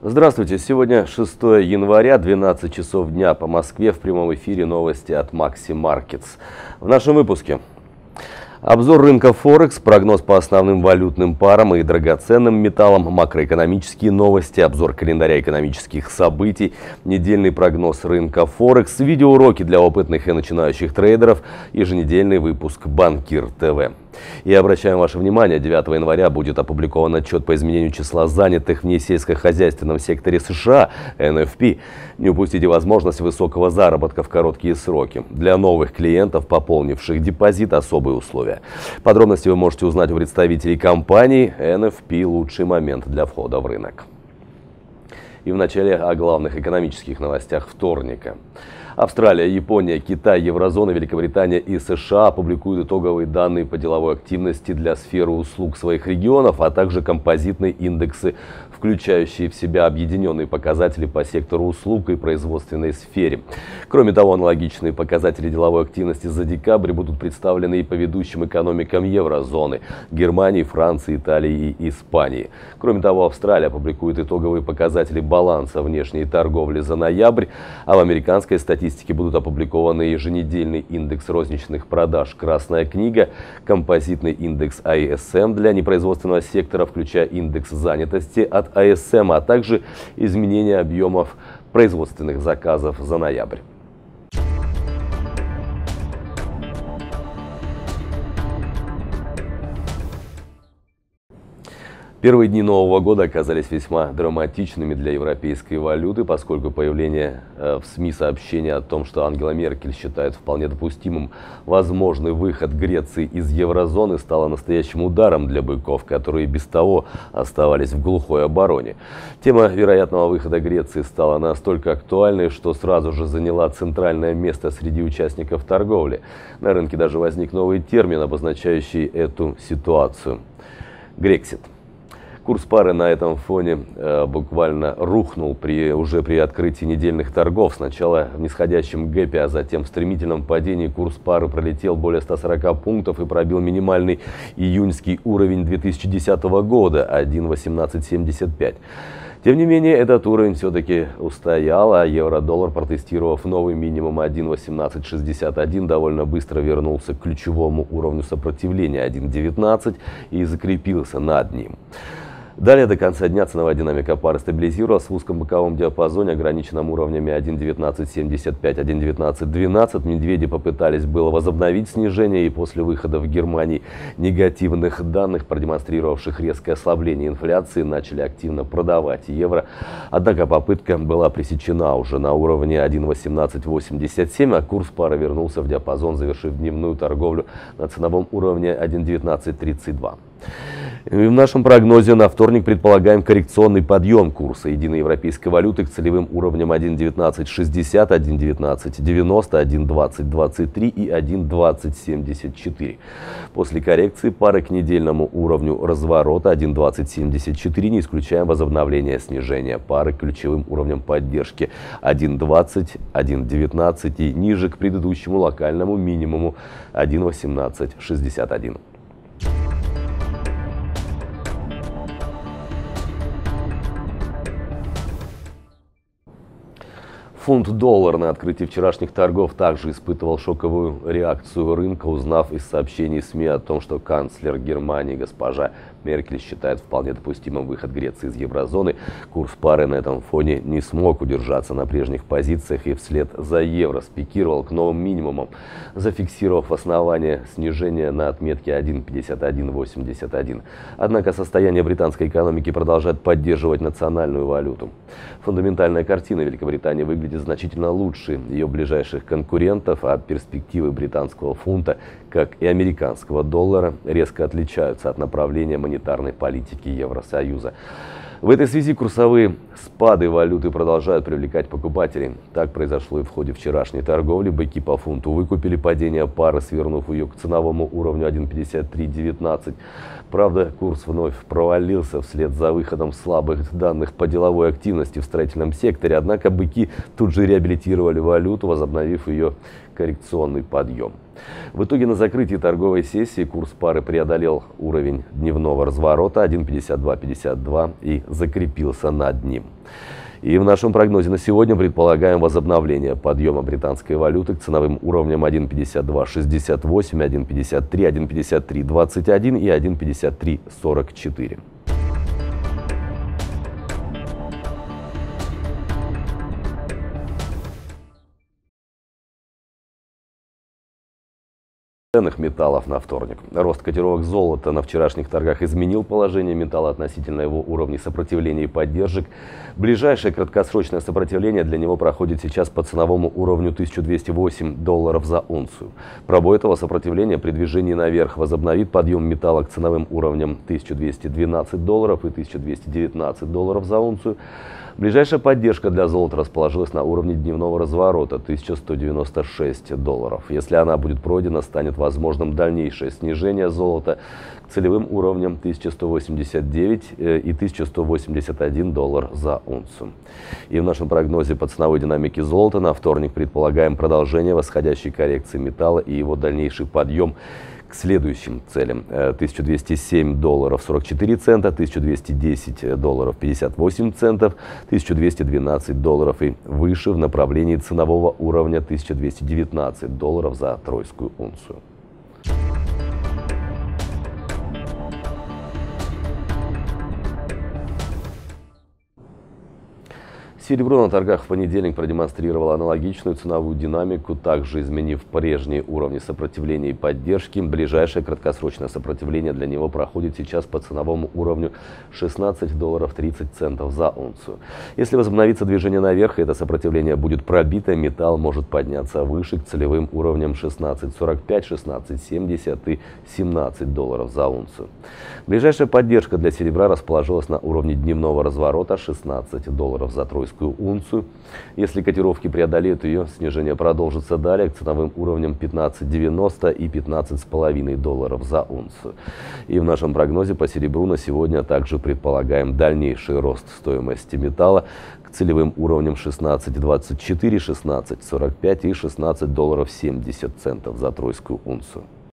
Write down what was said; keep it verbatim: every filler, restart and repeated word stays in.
Здравствуйте, сегодня шестое января, двенадцать часов дня по Москве, в прямом эфире новости от MaxiMarkets. В нашем выпуске обзор рынка Форекс, прогноз по основным валютным парам и драгоценным металлам, макроэкономические новости, обзор календаря экономических событий, недельный прогноз рынка Форекс, видеоуроки для опытных и начинающих трейдеров, еженедельный выпуск «Банкир ТВ». И обращаем ваше внимание, девятого января будет опубликован отчет по изменению числа занятых в несельскохозяйственном секторе США, эн эф пи. Не упустите возможность высокого заработка в короткие сроки. Для новых клиентов, пополнивших депозит, особые условия. Подробности вы можете узнать у представителей компании. эн эф пи – лучший момент для входа в рынок. И вначале о главных экономических новостях вторника. Австралия, Япония, Китай, Еврозона, Великобритания и США публикуют итоговые данные по деловой активности для сферы услуг своих регионов, а также композитные индексы, включающие в себя объединенные показатели по сектору услуг и производственной сфере. Кроме того, аналогичные показатели деловой активности за декабрь будут представлены и по ведущим экономикам еврозоны – Германии, Франции, Италии и Испании. Кроме того, Австралия публикует итоговые показатели баланса внешней торговли за ноябрь, а в американской статистике будут опубликованы еженедельный индекс розничных продаж «Красная книга», композитный индекс ай эс эм для непроизводственного сектора, включая индекс занятости от ай эс эм, а также изменение объемов производственных заказов за ноябрь. Первые дни Нового года оказались весьма драматичными для европейской валюты, поскольку появление в СМИ сообщения о том, что Ангела Меркель считает вполне допустимым возможный выход Греции из еврозоны, стало настоящим ударом для быков, которые без того оставались в глухой обороне. Тема вероятного выхода Греции стала настолько актуальной, что сразу же заняла центральное место среди участников торговли. На рынке даже возник новый термин, обозначающий эту ситуацию – «Грексит». Курс пары на этом фоне э, буквально рухнул при, уже при открытии недельных торгов. Сначала в нисходящем гэпе, а затем в стремительном падении курс пары пролетел более ста сорока пунктов и пробил минимальный июньский уровень две тысячи десятого года – один восемнадцать семьдесят пять. Тем не менее, этот уровень все-таки устоял, а евро-доллар, протестировав новый минимум один восемнадцать шестьдесят один, довольно быстро вернулся к ключевому уровню сопротивления один девятнадцать и закрепился над ним. Далее до конца дня ценовая динамика пары стабилизировалась в узком боковом диапазоне, ограниченном уровнями один девятнадцать семьдесят пять — один девятнадцать двенадцать. Медведи попытались было возобновить снижение, и после выхода в Германии негативных данных, продемонстрировавших резкое ослабление инфляции, начали активно продавать евро. Однако попытка была пресечена уже на уровне один восемнадцать восемьдесят семь, а курс пары вернулся в диапазон, завершив дневную торговлю на ценовом уровне один девятнадцать тридцать два. В нашем прогнозе на вторник предполагаем коррекционный подъем курса единой европейской валюты к целевым уровням один девятнадцать шестьдесят, один девятнадцать девяносто, один двадцать двадцать три и один двадцать семьдесят четыре. После коррекции пары к недельному уровню разворота один двадцать семьдесят четыре, не исключаем возобновление снижения пары к ключевым уровням поддержки один двадцать, один девятнадцать и ниже к предыдущему локальному минимуму один восемнадцать шестьдесят один. Фунт-доллар на открытии вчерашних торгов также испытывал шоковую реакцию рынка, узнав из сообщений СМИ о том, что канцлер Германии госпожа Меркель считает вполне допустимым выход Греции из еврозоны. Курс пары на этом фоне не смог удержаться на прежних позициях и вслед за евро спикировал к новым минимумам, зафиксировав основание снижения на отметке один пятьдесят один восемьдесят один. Однако состояние британской экономики продолжает поддерживать национальную валюту. Фундаментальная картина Великобритании выглядит значительно лучше ее ближайших конкурентов, а перспективы британского фунта, как и американского доллара, резко отличаются от направления монетарной политики Евросоюза. В этой связи курсовые спады валюты продолжают привлекать покупателей. Так произошло и в ходе вчерашней торговли. Быки по фунту выкупили падение пары, свернув ее к ценовому уровню один пятьдесят три девятнадцать. Правда, курс вновь провалился вслед за выходом слабых данных по деловой активности в строительном секторе. Однако быки тут же реабилитировали валюту, возобновив ее коррекционный подъем. В итоге на закрытии торговой сессии курс пары преодолел уровень дневного разворота один пятьдесят два пятьдесят два и закрепился над ним. И в нашем прогнозе на сегодня предполагаем возобновление подъема британской валюты к ценовым уровням один пятьдесят два шестьдесят восемь, один пятьдесят три, один пятьдесят три двадцать один и один пятьдесят три сорок четыре. Ценных металлов на вторник. Рост котировок золота на вчерашних торгах изменил положение металла относительно его уровней сопротивления и поддержек. Ближайшее краткосрочное сопротивление для него проходит сейчас по ценовому уровню тысяча двести восемь долларов за унцию. Пробой этого сопротивления при движении наверх возобновит подъем металла к ценовым уровням тысяча двести двенадцать долларов и тысяча двести девятнадцать долларов за унцию. Ближайшая поддержка для золота расположилась на уровне дневного разворота тысяча сто девяносто шесть долларов. Если она будет пройдена, станет возможным дальнейшее снижение золота к целевым уровням тысяча сто восемьдесят девять и тысяча сто восемьдесят один доллар за унцию. И в нашем прогнозе по ценовой динамике золота на вторник предполагаем продолжение восходящей коррекции металла и его дальнейший подъем к следующим целям: тысяча двести семь долларов сорок четыре цента, тысяча двести десять долларов пятьдесят восемь центов, тысяча двести двенадцать долларов и выше в направлении ценового уровня тысяча двести девятнадцать долларов за тройскую унцию. Серебро на торгах в понедельник продемонстрировало аналогичную ценовую динамику, также изменив прежние уровни сопротивления и поддержки. Ближайшее краткосрочное сопротивление для него проходит сейчас по ценовому уровню шестнадцать долларов тридцать центов за унцию. Если возобновится движение наверх, и это сопротивление будет пробито, металл может подняться выше к целевым уровням шестнадцать сорок пять, шестнадцать семьдесят и семнадцать долларов за унцию. Ближайшая поддержка для серебра расположилась на уровне дневного разворота шестнадцать долларов за тройскую унцию. Если котировки преодолеют ее, снижение продолжится далее к ценовым уровням пятнадцать девяносто и пятнадцать с половиной долларов за унцию. И в нашем прогнозе по серебру на сегодня также предполагаем дальнейший рост стоимости металла к целевым уровням шестнадцать двадцать четыре, шестнадцать сорок пять и шестнадцать долларов семьдесят центов за тройскую унцию.